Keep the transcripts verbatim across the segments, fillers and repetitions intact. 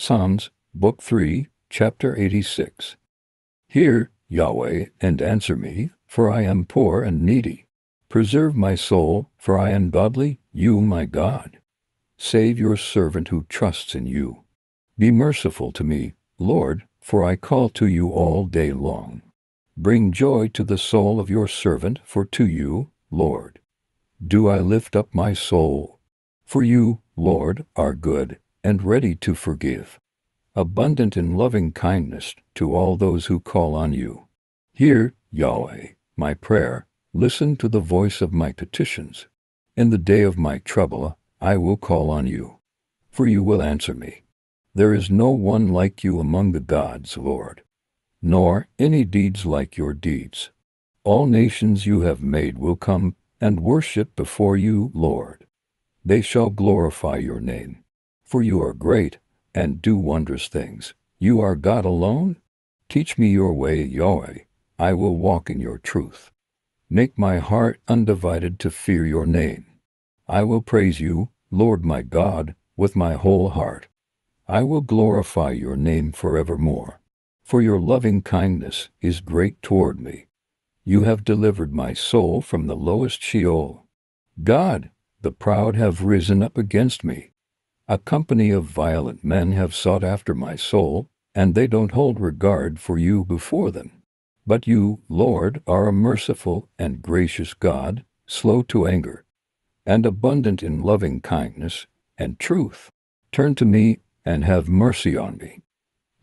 Psalms, Book three, Chapter eighty-six. Hear, Yahweh, and answer me, for I am poor and needy. Preserve my soul, for I am godly, you my God. Save your servant who trusts in you. Be merciful to me, Lord, for I call to you all day long. Bring joy to the soul of your servant, for to you, Lord, do I lift up my soul. For you, Lord, are good, and ready to forgive, abundant in loving kindness to all those who call on you. Hear, Yahweh, my prayer. Listen to the voice of my petitions. In the day of my trouble, I will call on you, for you will answer me. There is no one like you among the gods, Lord, nor any deeds like your deeds. All nations you have made will come and worship before you, Lord. They shall glorify your name, for you are great and do wondrous things. You are God alone. Teach me your way, Yahweh. I will walk in your truth. Make my heart undivided to fear your name. I will praise you, Lord my God, with my whole heart. I will glorify your name forevermore. For your loving kindness is great toward me. You have delivered my soul from the lowest Sheol. God, the proud have risen up against me. A company of violent men have sought after my soul, and they don't hold regard for you before them. But you, Lord, are a merciful and gracious God, slow to anger, and abundant in loving kindness and truth. Turn to me and have mercy on me.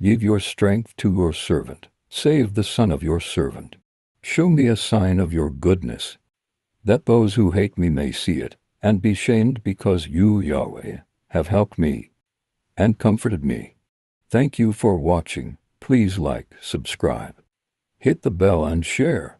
Give your strength to your servant. Save the son of your servant. Show me a sign of your goodness, that those who hate me may see it and be shamed, because you, Yahweh, have helped me and comforted me. Thank you for watching. Please like, subscribe, hit the bell and share.